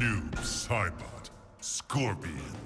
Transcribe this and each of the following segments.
Noob Saibot, Scorpion.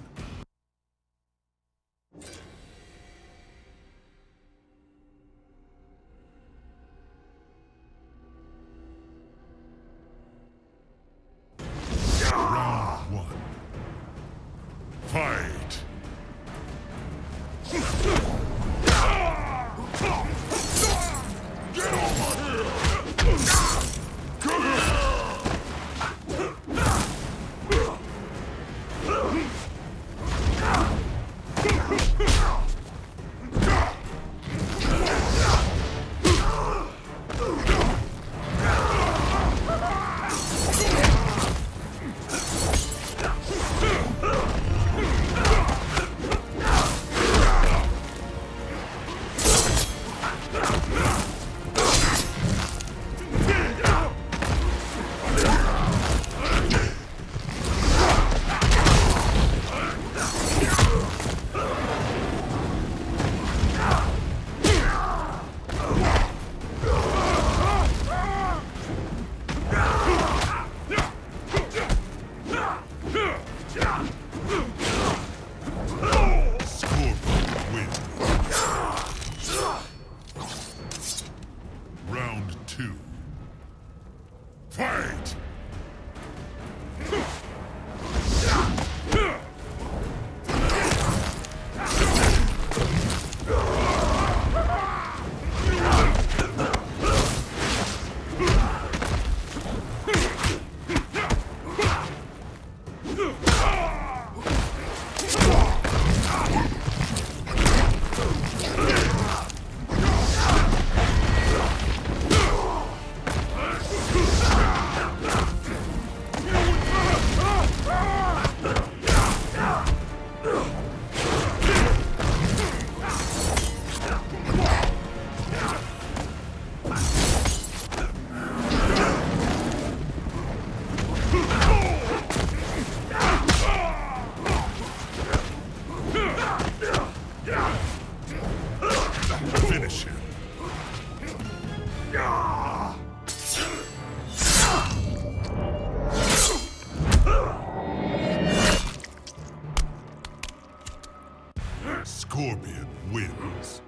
Scorpion wins.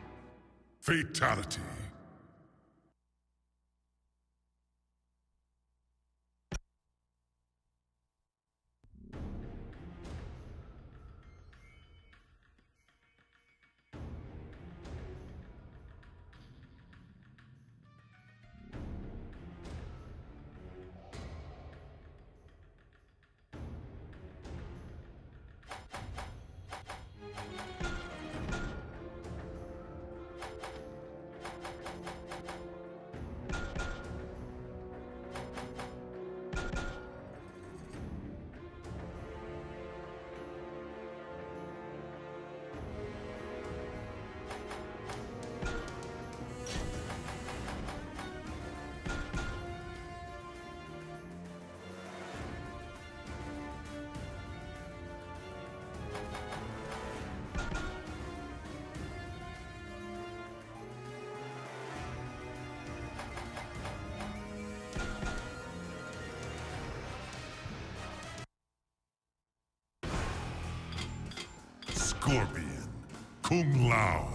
Fatality. Scorpion, Kung Lao.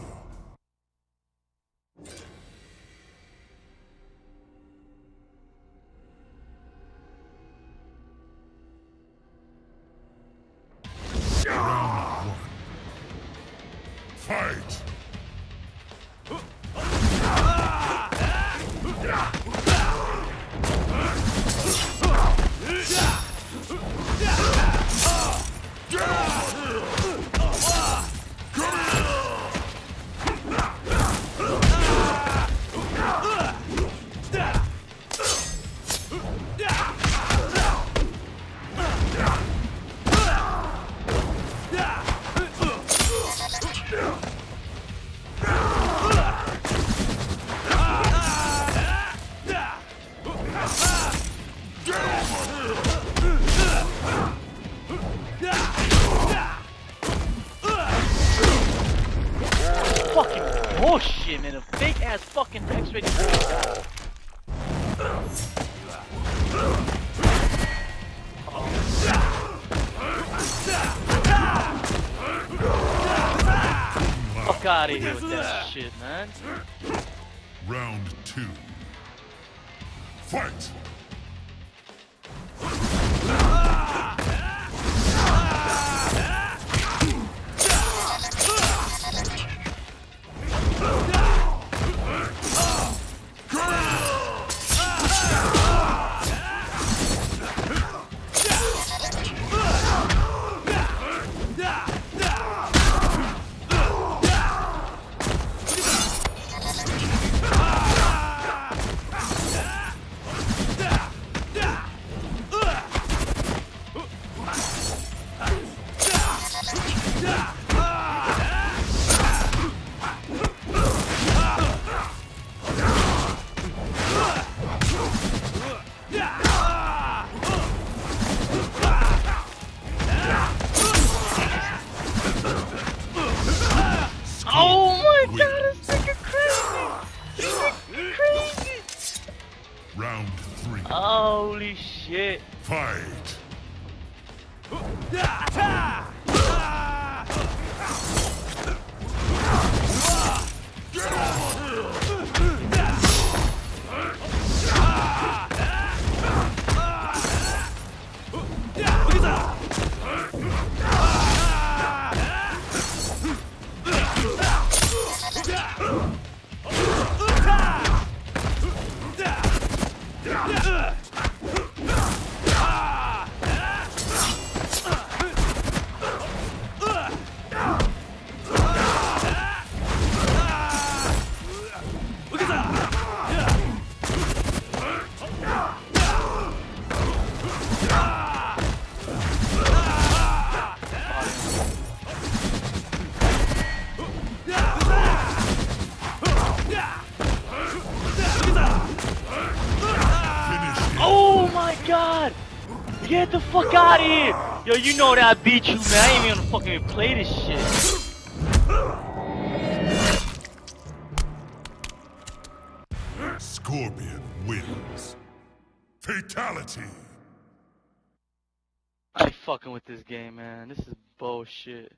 fuck out of here with that shit, man. Round two. Fight! Holy shit! Fight! Get the fuck out of here! Yo, you know that I beat you, man. I ain't even gonna fucking play this shit. Scorpion wins. Fatality! I ain't fucking with this game, man. This is bullshit.